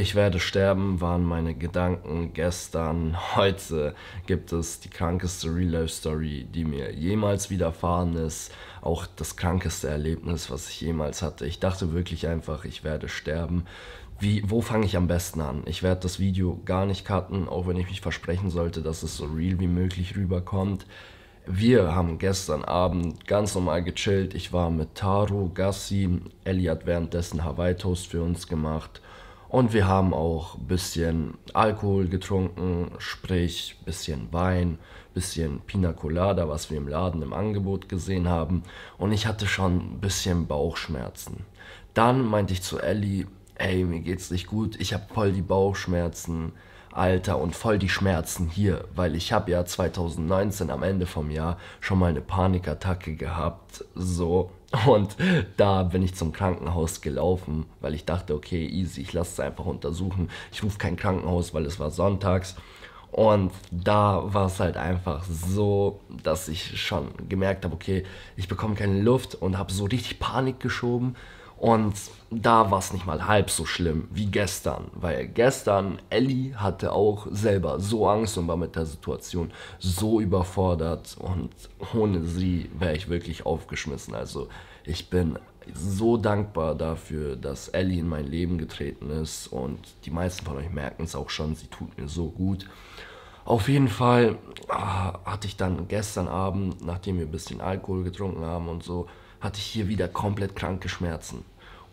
Ich werde sterben, waren meine Gedanken gestern. Heute gibt es die krankeste Real-Life-Story, die mir jemals widerfahren ist. Auch das krankeste Erlebnis, was ich jemals hatte. Ich dachte wirklich einfach, ich werde sterben. Wo fange ich am besten an? Ich werde das Video gar nicht cutten, auch wenn ich mich versprechen sollte, dass es so real wie möglich rüberkommt. Wir haben gestern Abend ganz normal gechillt. Ich war mit Taro, Gassi. Ellie hat währenddessen Hawaii-Toast für uns gemacht. Und wir haben auch ein bisschen Alkohol getrunken, sprich ein bisschen Wein, ein bisschen Pina Colada, was wir im Laden im Angebot gesehen haben. Und ich hatte schon ein bisschen Bauchschmerzen. Dann meinte ich zu Ellie, ey, mir geht's nicht gut, ich habe voll die Bauchschmerzen, Alter, und voll die Schmerzen hier. Weil ich habe ja 2019 am Ende vom Jahr schon mal eine Panikattacke gehabt, so. Und da bin ich zum Krankenhaus gelaufen, weil ich dachte, okay, easy, ich lasse es einfach untersuchen. Ich rufe kein Krankenhaus, weil es war sonntags. Und da war es halt einfach so, dass ich schon gemerkt habe, okay, ich bekomme keine Luft und habe so richtig Panik geschoben. Und da war es nicht mal halb so schlimm wie gestern, weil gestern Ellie hatte auch selber so Angst und war mit der Situation so überfordert, und ohne sie wäre ich wirklich aufgeschmissen. Also ich bin so dankbar dafür, dass Ellie in mein Leben getreten ist, und die meisten von euch merken es auch schon, sie tut mir so gut. Auf jeden Fall hatte ich dann gestern Abend, nachdem wir ein bisschen Alkohol getrunken haben und so, hatte ich hier wieder komplett kranke Schmerzen.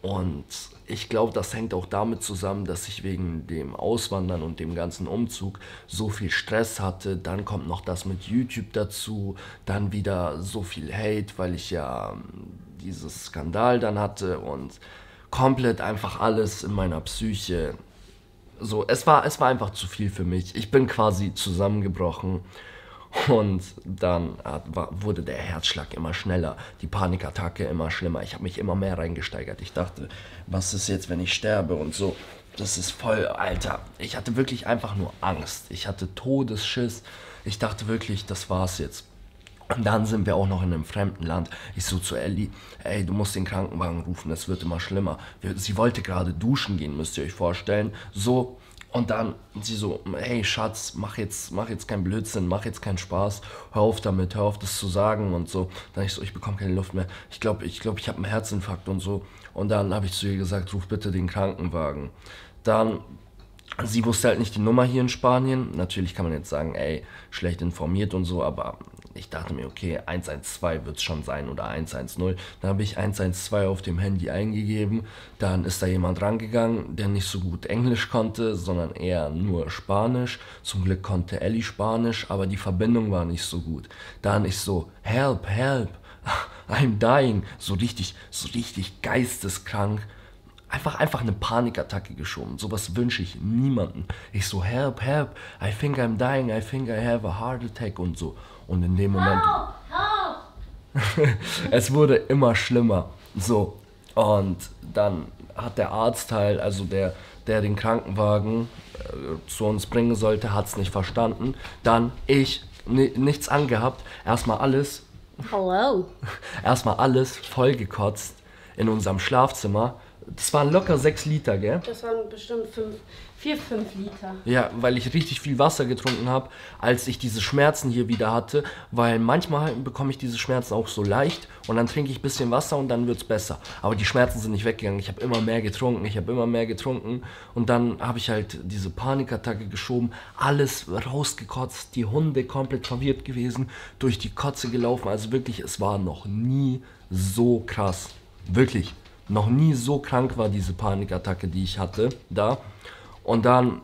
Und ich glaube, das hängt auch damit zusammen, dass ich wegen dem Auswandern und dem ganzen Umzug so viel Stress hatte. Dann kommt noch das mit YouTube dazu, dann wieder so viel Hate, weil ich ja diesen Skandal dann hatte und komplett einfach alles in meiner Psyche. So, es war einfach zu viel für mich. Ich bin quasi zusammengebrochen. Und dann wurde der Herzschlag immer schneller, die Panikattacke immer schlimmer. Ich habe mich immer mehr reingesteigert. Ich dachte, was ist jetzt, wenn ich sterbe und so. Das ist voll, Alter. Ich hatte wirklich einfach nur Angst. Ich hatte Todesschiss. Ich dachte wirklich, das war's jetzt. Und dann sind wir auch noch in einem fremden Land. Ich so zu Ellie, ey, du musst den Krankenwagen rufen, das wird immer schlimmer. Sie wollte gerade duschen gehen, müsst ihr euch vorstellen. So. Und dann sie so, hey Schatz, mach jetzt keinen Blödsinn, mach jetzt keinen Spaß, hör auf damit, hör auf das zu sagen und so. Dann ich so, ich bekomme keine Luft mehr, ich glaube, ich habe einen Herzinfarkt und so. Und dann habe ich zu ihr gesagt, ruf bitte den Krankenwagen. Dann, sie wusste halt nicht die Nummer hier in Spanien. Natürlich kann man jetzt sagen, ey, schlecht informiert und so, aber ich dachte mir, okay, 112 wird es schon sein oder 110. Dann habe ich 112 auf dem Handy eingegeben. Dann ist da jemand rangegangen, der nicht so gut Englisch konnte, sondern eher nur Spanisch. Zum Glück konnte Ellie Spanisch, aber die Verbindung war nicht so gut. Dann ich so, help, help, I'm dying. So richtig geisteskrank. Einfach eine Panikattacke geschoben. Sowas wünsche ich niemanden. Ich so, help, help, I think I'm dying, I think I have a heart attack und so. Und in dem Moment... Help, help. Es wurde immer schlimmer. So, und dann hat der Arzt halt, also der den Krankenwagen zu uns bringen sollte, hat es nicht verstanden. Dann ich, nichts angehabt, erstmal alles vollgekotzt in unserem Schlafzimmer. Das waren locker 6 Liter, gell? Das waren bestimmt 4, 5 Liter. Ja, weil ich richtig viel Wasser getrunken habe, als ich diese Schmerzen hier wieder hatte. Weil manchmal bekomme ich diese Schmerzen auch so leicht und dann trinke ich ein bisschen Wasser und dann wird es besser. Aber die Schmerzen sind nicht weggegangen. Ich habe immer mehr getrunken. Und dann habe ich halt diese Panikattacke geschoben, alles rausgekotzt, die Hunde komplett verwirrt gewesen, durch die Kotze gelaufen. Also wirklich, es war noch nie so krass. Wirklich. Noch nie so krank war diese Panikattacke, die ich hatte, da. Und dann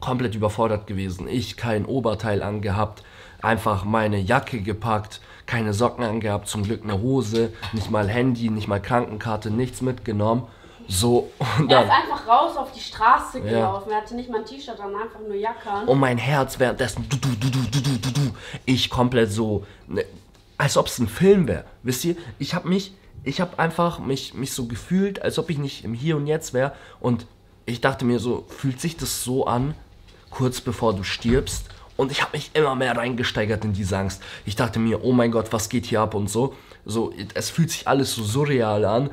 komplett überfordert gewesen. Ich kein Oberteil angehabt, einfach meine Jacke gepackt, keine Socken angehabt, zum Glück eine Hose, nicht mal Handy, nicht mal Krankenkarte, nichts mitgenommen. So, und dann, er ist einfach raus auf die Straße gelaufen, ja. Er hatte nicht mal ein T-Shirt an, einfach nur Jacke an. Und mein Herz währenddessen, ich komplett so, als ob es ein Film wäre, wisst ihr? Ich habe mich so gefühlt, als ob ich nicht im Hier und Jetzt wäre. Und ich dachte mir so, fühlt sich das so an, kurz bevor du stirbst? Und ich habe mich immer mehr reingesteigert in diese Angst. Ich dachte mir, oh mein Gott, was geht hier ab und so. Es fühlt sich alles so surreal an.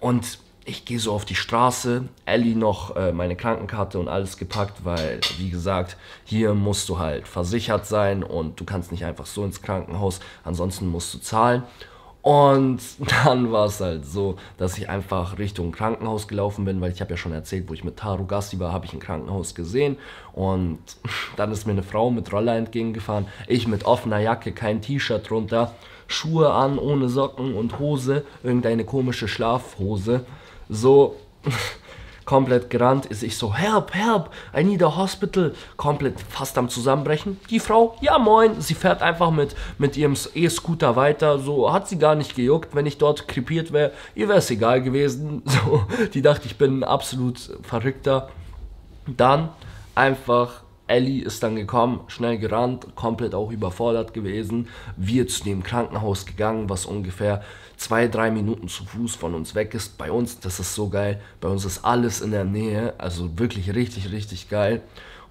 Und Ich gehe so auf die Straße, Ellie noch meine Krankenkarte und alles gepackt, weil, wie gesagt, hier musst du halt versichert sein und du kannst nicht einfach so ins Krankenhaus, ansonsten musst du zahlen. Und dann war es halt so, dass ich einfach Richtung Krankenhaus gelaufen bin, weil ich habe ja schon erzählt, wo ich mit Taro Gassi war, habe ich ein Krankenhaus gesehen und dann ist mir eine Frau mit Roller entgegengefahren, ich mit offener Jacke, kein T-Shirt drunter, Schuhe an, ohne Socken und Hose, irgendeine komische Schlafhose, so komplett gerannt, ist ich so, help, help, I need a hospital, komplett fast am Zusammenbrechen. Die Frau, ja moin, sie fährt einfach mit ihrem E-Scooter weiter, so hat sie gar nicht gejuckt, wenn ich dort krepiert wäre, ihr wäre es egal gewesen, so, die dachte, ich bin ein absolut Verrückter. Dann einfach, Ellie ist dann gekommen, schnell gerannt, komplett auch überfordert gewesen. Wir zu dem Krankenhaus gegangen, was ungefähr 2-3 Minuten zu Fuß von uns weg ist. Bei uns, das ist so geil, bei uns ist alles in der Nähe, also wirklich richtig, richtig geil.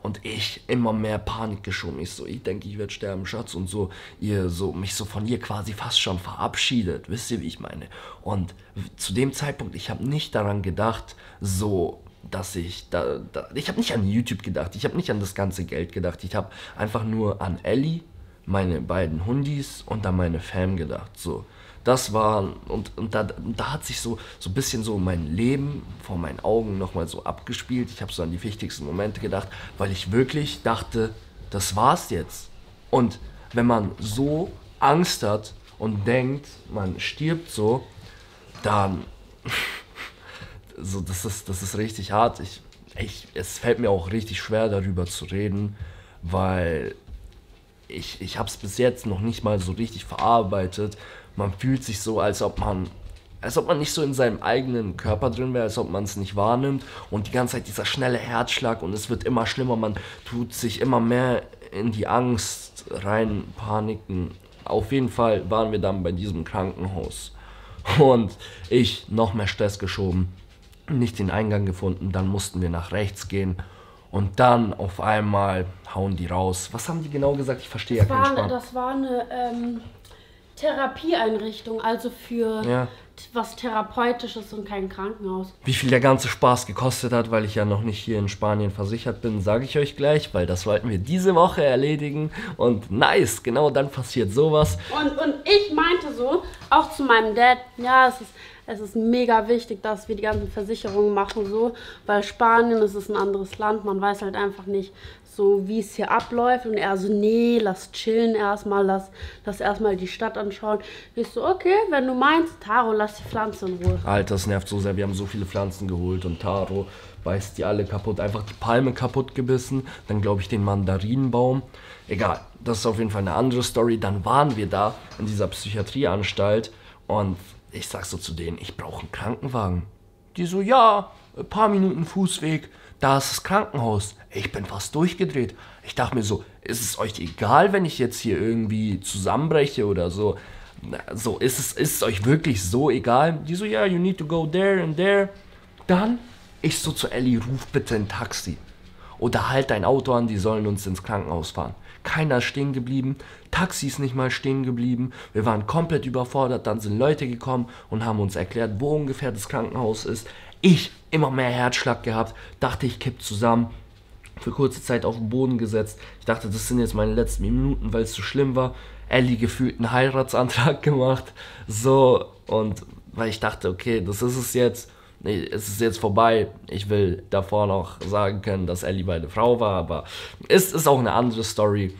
Und ich immer mehr Panik geschoben. Ich so, ich denke, ich werde sterben, Schatz. Und so, ihr so, mich so von ihr quasi fast schon verabschiedet. Wisst ihr, wie ich meine? Und zu dem Zeitpunkt, ich habe nicht daran gedacht, so, dass ich habe nicht an YouTube gedacht, ich habe nicht an das ganze Geld gedacht, ich habe einfach nur an Ellie, meine beiden Hundis und an meine Fam gedacht, so, das war, und da hat sich so ein bisschen so mein Leben vor meinen Augen nochmal so abgespielt, ich habe so an die wichtigsten Momente gedacht, weil ich wirklich dachte, das war's jetzt, und wenn man so Angst hat und denkt, man stirbt so, dann... So, das ist richtig hart. Es fällt mir auch richtig schwer, darüber zu reden, weil ich habe es bis jetzt noch nicht mal so richtig verarbeitet. Man fühlt sich so, als ob man nicht so in seinem eigenen Körper drin wäre, als ob man es nicht wahrnimmt. Und die ganze Zeit dieser schnelle Herzschlag und es wird immer schlimmer. Man tut sich immer mehr in die Angst rein, Paniken. Auf jeden Fall waren wir dann bei diesem Krankenhaus. Und ich noch mehr Stress geschoben, nicht den Eingang gefunden, dann mussten wir nach rechts gehen und dann auf einmal hauen die raus. Was haben die genau gesagt? Ich verstehe ja keinen Spaß. Das war eine Therapieeinrichtung, also für ja, was Therapeutisches und kein Krankenhaus. Wie viel der ganze Spaß gekostet hat, weil ich ja noch nicht hier in Spanien versichert bin, sage ich euch gleich, weil das wollten wir diese Woche erledigen und nice, genau dann passiert sowas. Und ich meinte so, auch zu meinem Dad, ja, es ist mega wichtig, dass wir die ganzen Versicherungen machen, so, weil Spanien, es ist ein anderes Land, man weiß halt einfach nicht so, wie es hier abläuft. Und er so, nee, lass chillen erstmal, lass erstmal die Stadt anschauen. Ich so, okay, wenn du meinst, Taro, lass die Pflanzen in Ruhe. Alter, das nervt so sehr, wir haben so viele Pflanzen geholt und Taro beißt die alle kaputt, einfach die Palme kaputt gebissen, dann glaube ich den Mandarinenbaum. Egal, das ist auf jeden Fall eine andere Story. Dann waren wir da in dieser Psychiatrieanstalt und ich sag so zu denen, ich brauche einen Krankenwagen. Die so, ja, ein paar Minuten Fußweg, da ist das Krankenhaus. Ich bin fast durchgedreht. Ich dachte mir so, ist es euch egal, wenn ich jetzt hier irgendwie zusammenbreche oder so? So, ist es euch wirklich so egal? Die so, ja, you need to go there and there. Dann, ich so zu Ellie, ruf bitte ein Taxi. Oder halt dein Auto an, die sollen uns ins Krankenhaus fahren. Keiner ist stehen geblieben, Taxi ist nicht mal stehen geblieben, wir waren komplett überfordert, dann sind Leute gekommen und haben uns erklärt, wo ungefähr das Krankenhaus ist. Ich, immer mehr Herzschlag gehabt, dachte ich kipp zusammen, für kurze Zeit auf den Boden gesetzt. Ich dachte, das sind jetzt meine letzten Minuten, weil es so schlimm war. Ellie gefühlt einen Heiratsantrag gemacht, so, und weil ich dachte, okay, das ist es jetzt. Nee, es ist jetzt vorbei. Ich will davor noch sagen können, dass Ellie meine Frau war, aber es ist auch eine andere Story.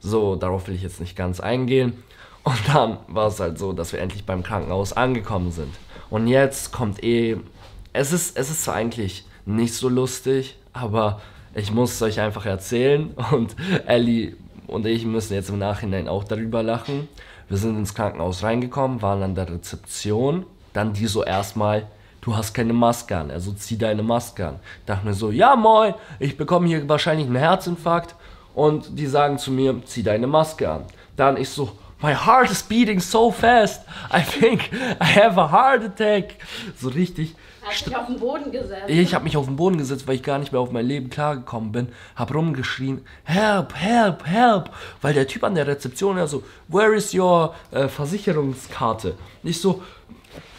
So, darauf will ich jetzt nicht ganz eingehen. Und dann war es halt so, dass wir endlich beim Krankenhaus angekommen sind. Und jetzt kommt es ist zwar eigentlich nicht so lustig, aber ich muss es euch einfach erzählen und Ellie und ich müssen jetzt im Nachhinein auch darüber lachen. Wir sind ins Krankenhaus reingekommen, waren an der Rezeption, dann die so erstmal, du hast keine Maske an, also zieh deine Maske an. Ich dachte mir so, ja moin, ich bekomme hier wahrscheinlich einen Herzinfarkt und die sagen zu mir, zieh deine Maske an. Dann ich so, my heart is beating so fast, I think I have a heart attack. So richtig. Hast du dich auf den Boden gesetzt? Ich habe mich auf den Boden gesetzt, weil ich gar nicht mehr auf mein Leben klargekommen bin. Hab rumgeschrien, help, help, help. Weil der Typ an der Rezeption ja so, where is your Versicherungskarte? Ich so,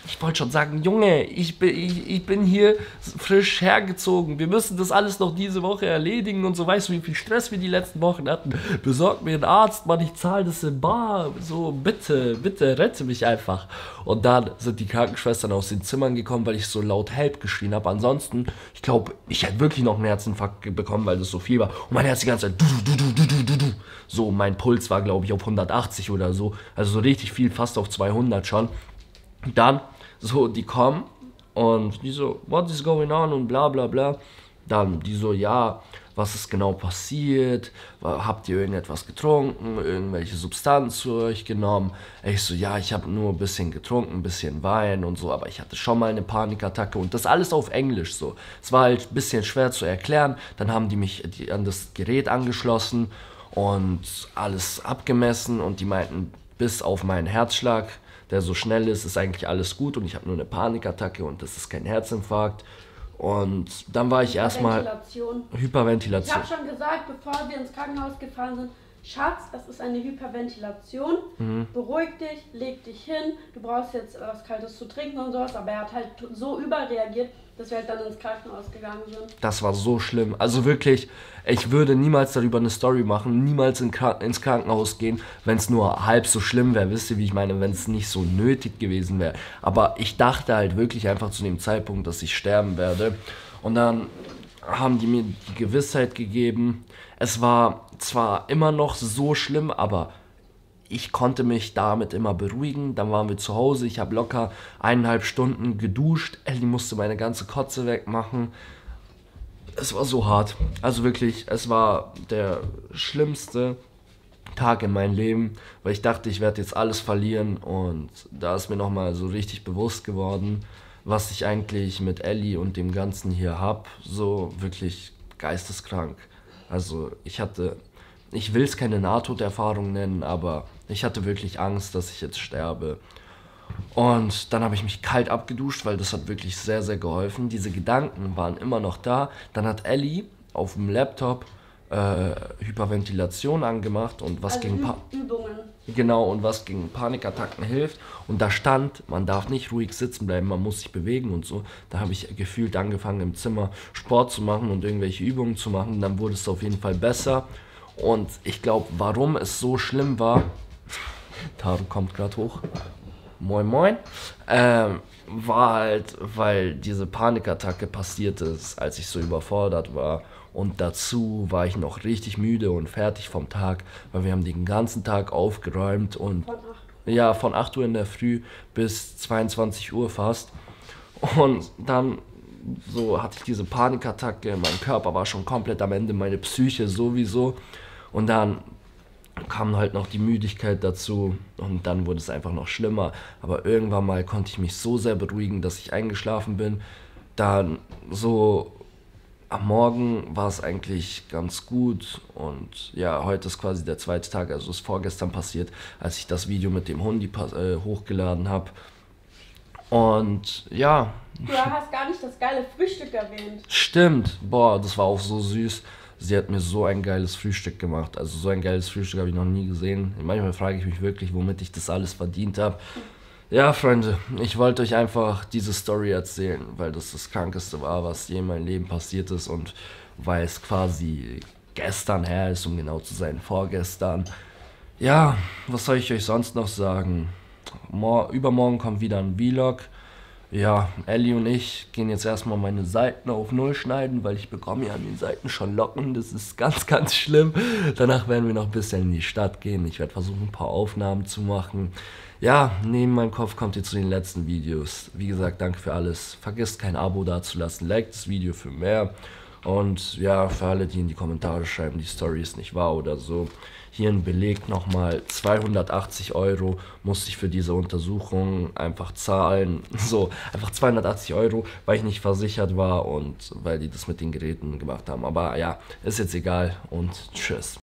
Ich wollte schon sagen, Junge, ich bin hier frisch hergezogen. Wir müssen das alles noch diese Woche erledigen und so, weißt du, wie viel Stress wir die letzten Wochen hatten. Besorgt mir einen Arzt, Mann, ich zahle das in bar. So, bitte, bitte, rette mich einfach. Und dann sind die Krankenschwestern aus den Zimmern gekommen, weil ich so laut Help geschrien habe. Ansonsten, ich glaube, ich hätte wirklich noch einen Herzinfarkt bekommen, weil das so viel war. Und mein Herz die ganze Zeit, so, mein Puls war, glaube ich, auf 180 oder so. Also so richtig viel, fast auf 200 schon. Dann, so, die kommen und die so, what is going on und bla bla bla. Dann die so, ja, was ist genau passiert? Habt ihr irgendetwas getrunken? Irgendwelche Substanz zu euch genommen? Ich so, ja, ich habe nur ein bisschen getrunken, ein bisschen Wein und so, aber ich hatte schon mal eine Panikattacke und das alles auf Englisch so. Es war halt ein bisschen schwer zu erklären. Dann haben die mich an das Gerät angeschlossen und alles abgemessen und die meinten, bis auf meinen Herzschlag, der so schnell ist, ist eigentlich alles gut und ich habe nur eine Panikattacke und das ist kein Herzinfarkt. Und dann war ich erstmal Hyperventilation. Ich habe schon gesagt, bevor wir ins Krankenhaus gefahren sind, Schatz, das ist eine Hyperventilation, beruhig dich, leg dich hin, du brauchst jetzt was Kaltes zu trinken und sowas, aber er hat halt so überreagiert, dass wir halt dann ins Krankenhaus gegangen sind. Das war so schlimm, also wirklich, ich würde niemals darüber eine Story machen, niemals ins Krankenhaus gehen, wenn es nur halb so schlimm wäre, wisst ihr, wie ich meine, wenn es nicht so nötig gewesen wäre, aber ich dachte halt wirklich einfach zu dem Zeitpunkt, dass ich sterben werde und dann haben die mir die Gewissheit gegeben. Es war zwar immer noch so schlimm, aber ich konnte mich damit immer beruhigen. Dann waren wir zu Hause, ich habe locker 1,5 Stunden geduscht. Ellie musste meine ganze Kotze wegmachen. Es war so hart. Also wirklich, es war der schlimmste Tag in meinem Leben, weil ich dachte, ich werde jetzt alles verlieren. Und da ist mir nochmal so richtig bewusst geworden, was ich eigentlich mit Ellie und dem Ganzen hier habe, so wirklich geisteskrank. Also ich will es keine Nahtoderfahrung nennen, aber ich hatte wirklich Angst, dass ich jetzt sterbe. Und dann habe ich mich kalt abgeduscht, weil das hat wirklich sehr, sehr geholfen. Diese Gedanken waren immer noch da. Dann hat Ellie auf dem Laptop Hyperventilation angemacht und was also gegen Übungen. Genau, und was gegen Panikattacken hilft. Und da stand, man darf nicht ruhig sitzen bleiben, man muss sich bewegen und so. Da habe ich gefühlt angefangen im Zimmer Sport zu machen und irgendwelche Übungen zu machen. Und dann wurde es auf jeden Fall besser. Und ich glaube, warum es so schlimm war, Taro kommt gerade hoch, moin moin, war halt, weil diese Panikattacke passiert ist, als ich so überfordert war. Und dazu war ich noch richtig müde und fertig vom Tag, weil wir haben den ganzen Tag aufgeräumt und von 8 Uhr in der Früh bis 22 Uhr fast. Und dann so hatte ich diese Panikattacke, mein Körper war schon komplett am Ende, meine Psyche sowieso. Und dann kam halt noch die Müdigkeit dazu und dann wurde es einfach noch schlimmer. Aber irgendwann mal konnte ich mich so sehr beruhigen, dass ich eingeschlafen bin. Dann so... Am Morgen war es eigentlich ganz gut und ja, heute ist quasi der zweite Tag, also ist vorgestern passiert, als ich das Video mit dem Hundi hochgeladen habe und ja. Du hast gar nicht das geile Frühstück erwähnt. Stimmt, boah, das war auch so süß. Sie hat mir so ein geiles Frühstück gemacht, also so ein geiles Frühstück habe ich noch nie gesehen. Manchmal frage ich mich wirklich, womit ich das alles verdient habe. Ja, Freunde, ich wollte euch einfach diese Story erzählen, weil das das Krankeste war, was je in meinem Leben passiert ist und weil es quasi gestern her ist, um genau zu sein, vorgestern. Ja, was soll ich euch sonst noch sagen? Übermorgen kommt wieder ein Vlog. Ja, Ellie und ich gehen jetzt erstmal meine Seiten auf Null schneiden, weil ich bekomme ja an den Seiten schon Locken. Das ist ganz, ganz schlimm. Danach werden wir noch ein bisschen in die Stadt gehen. Ich werde versuchen, ein paar Aufnahmen zu machen. Ja, neben meinem Kopf kommt ihr zu den letzten Videos. Wie gesagt, danke für alles. Vergesst kein Abo dazulassen. Liked das Video für mehr. Und ja, für alle, die in die Kommentare schreiben, die Story ist nicht wahr oder so. Hier ein Beleg nochmal, 280 € musste ich für diese Untersuchung einfach zahlen. So, einfach 280 €, weil ich nicht versichert war und weil die das mit den Geräten gemacht haben. Aber ja, ist jetzt egal und tschüss.